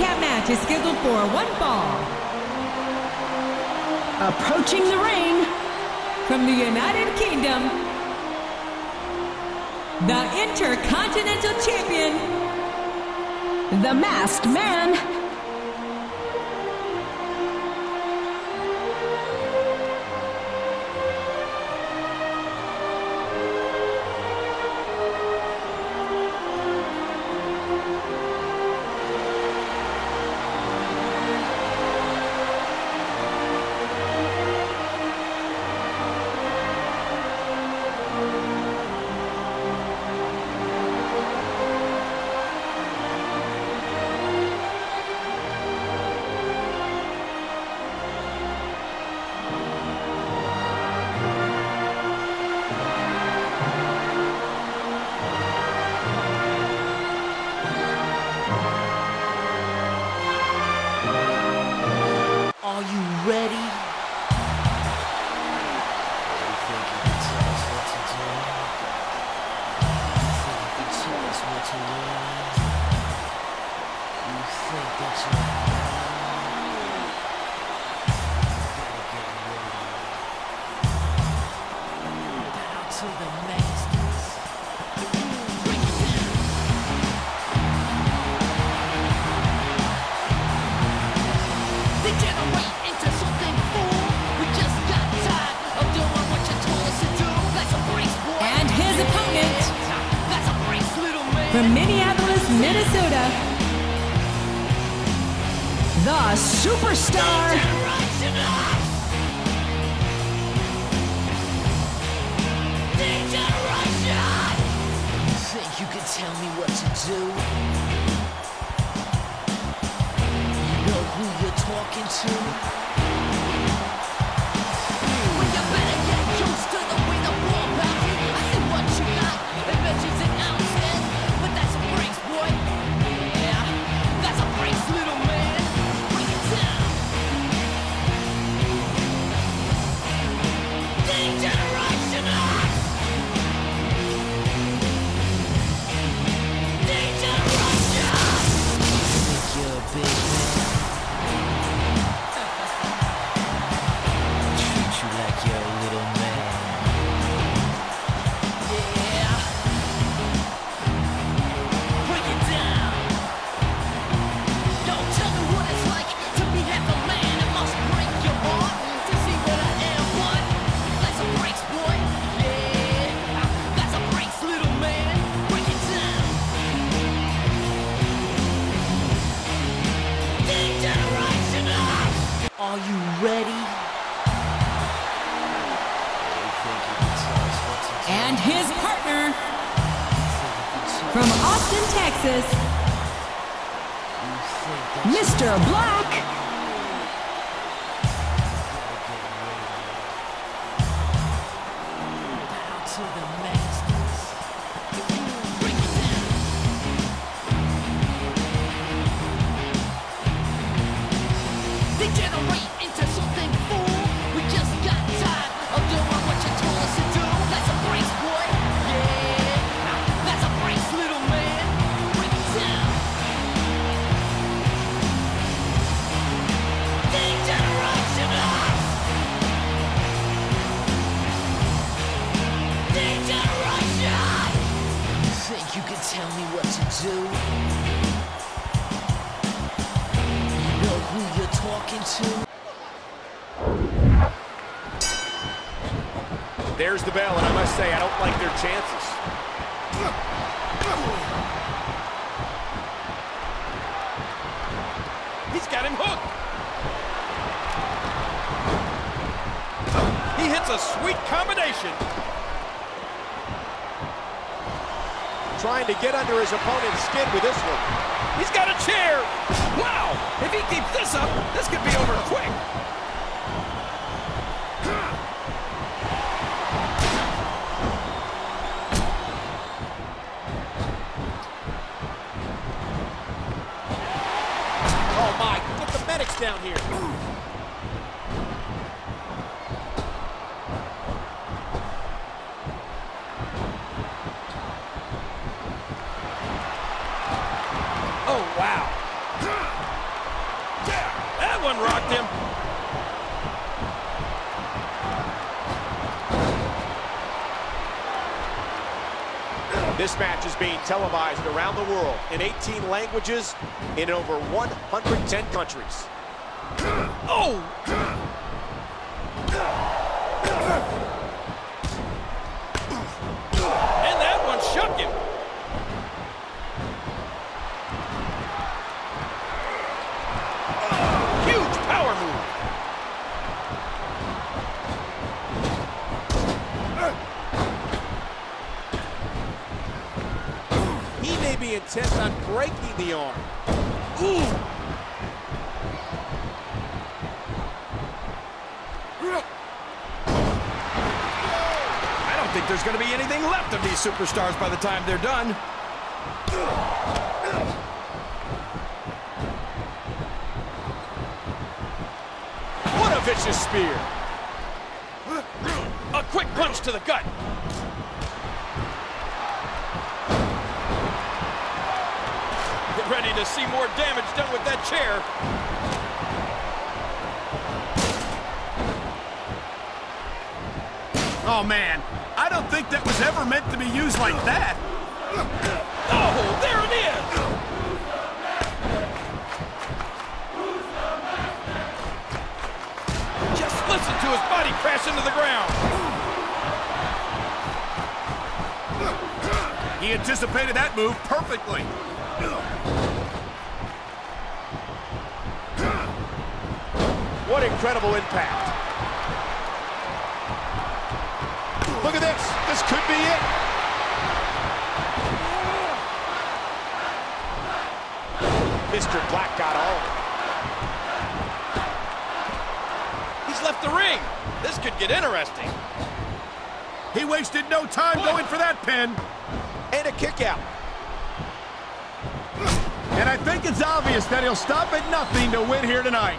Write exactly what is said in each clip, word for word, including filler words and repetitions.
count match is scheduled for one fall. Approaching the ring from the United Kingdom, the Intercontinental Champion, the Masked Man, from Minneapolis, Minnesota, the Superstar, you think you can tell me what to do? You know who you're talking to? Well, you better get used to the way the world passes. I see what you got, it measures it out. Are you ready? And his partner from Austin, Texas, Mister Black. Bow to the masters. Bring it down. They generate into something full. We just got tired of doing what you told us to do. That's a brace, boy. Yeah, that's a brace, little man. Bring it down. Degenerational. Degeneration. You think you can tell me what to do? Who you're talking to? There's the bell, and I must say I don't like their chances. He's got him hooked. He hits a sweet combination. Trying to get under his opponent's skin with this one. He's got a chair! Wow! If he keeps this up, this could be over quick! Oh my, get the medics down here! Oh, wow. one rocked him. This match is being televised around the world in eighteen languages in over one hundred ten countries. Oh! And that one shook him. Huge power move. He may be intent on breaking the arm. Ooh! There's going to be anything left of these superstars by the time they're done. What a vicious spear. A quick punch to the gut. Get ready to see more damage done with that chair. Oh, man, I don't think that was ever meant to be used like that. Oh, there it is! Who's the master? Just listen to his body crash into the ground. He anticipated that move perfectly. What incredible impact. Look at this. This could be it. Mister Black got all. He's left the ring. This could get interesting. He wasted no time One. going for that pin. And a kick out. And I think it's obvious that he'll stop at nothing to win here tonight.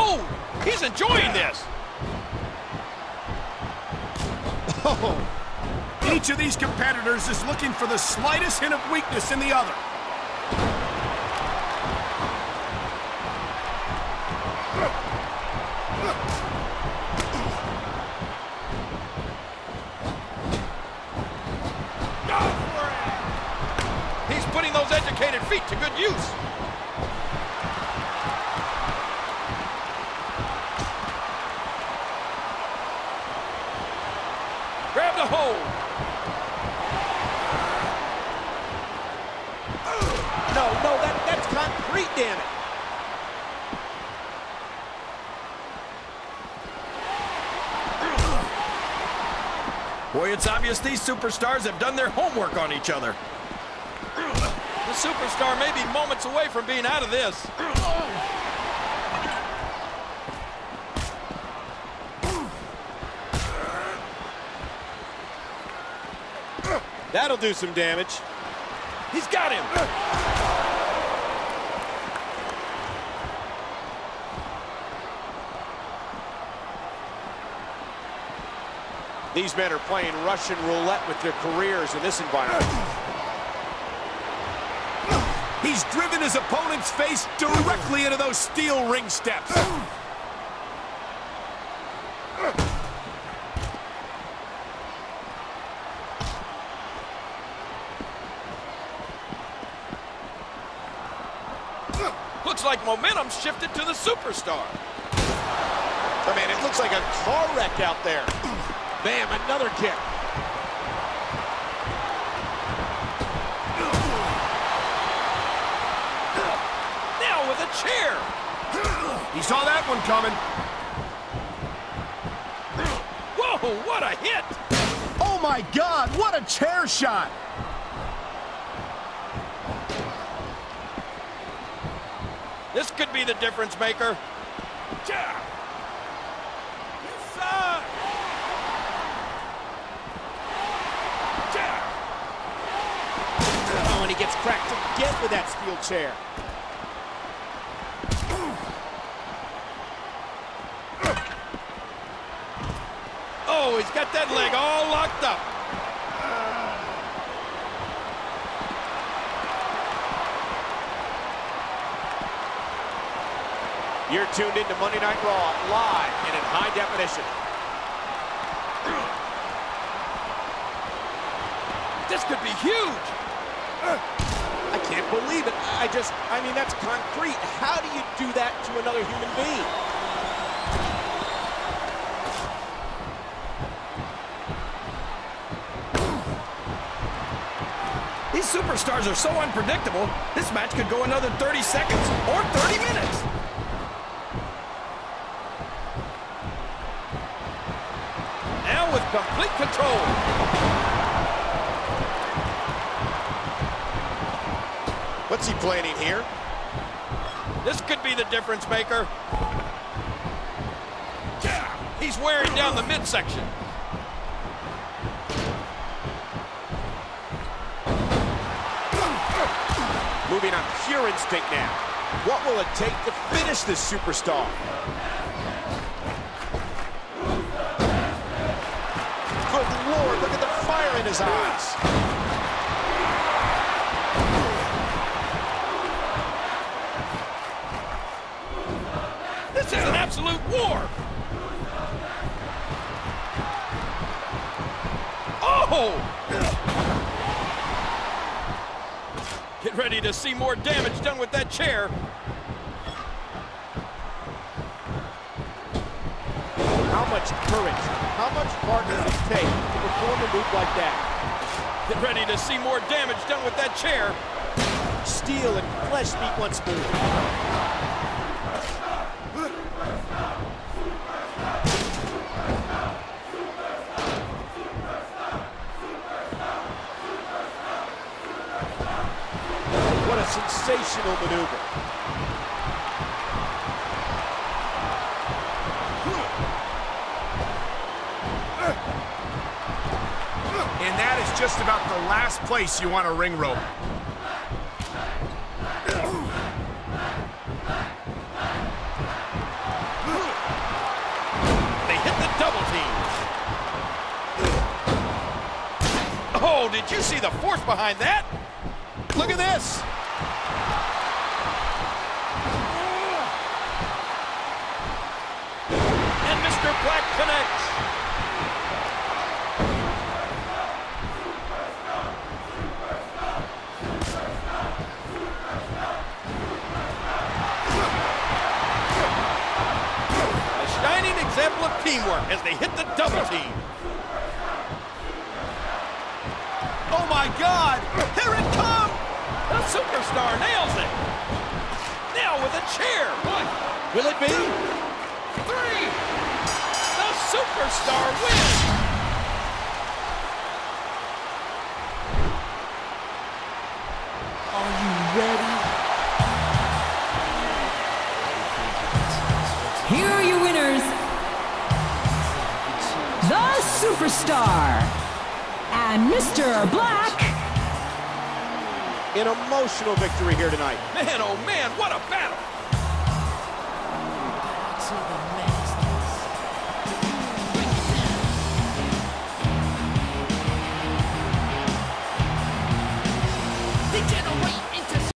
Oh! He's enjoying this. Oh. Each of these competitors is looking for the slightest hint of weakness in the other. He's putting those educated feet to good use. Damn it. Boy, it's obvious these superstars have done their homework on each other. The superstar may be moments away from being out of this. That'll do some damage. He's got him. These men are playing Russian roulette with their careers in this environment. He's driven his opponent's face directly into those steel ring steps. Looks like momentum shifted to the superstar. Oh, man, it looks like a car wreck out there. Bam, another kick. Now with a chair. He saw that one coming. Whoa, what a hit. Oh, my God, what a chair shot. This could be the difference maker. Yeah. Gets cracked again with that steel chair. Oh, he's got that leg all locked up. You're tuned into Monday Night Raw, live and in high definition. This could be huge! I can't believe it. I just, I mean, that's concrete. How do you do that to another human being? These superstars are so unpredictable, this match could go another thirty seconds or thirty minutes. With complete control. What's he planning here? This could be the difference maker. Yeah, he's wearing down the midsection. Moving on pure instinct now. What will it take to finish this superstar? Lord, look at the fire in his eyes. This is an absolute war. Oh! Get ready to see more damage done with that chair. How much courage, how much heart does it take to perform a move like that? Get ready to see more damage done with that chair. Steel and flesh meet once more. What a sensational maneuver. And that is just about the last place you want a ring rope. They hit the double team. Oh, did you see the force behind that? Look at this. And Mister Black connects. Example of teamwork as they hit the double team. Oh my God! Here it comes! The superstar nails it. Now with a chair. One. Will it be? Three. The superstar wins. Are you ready? Here are your winners. The Superstar and Mister Black. An emotional victory here tonight. Man, oh man, what a battle!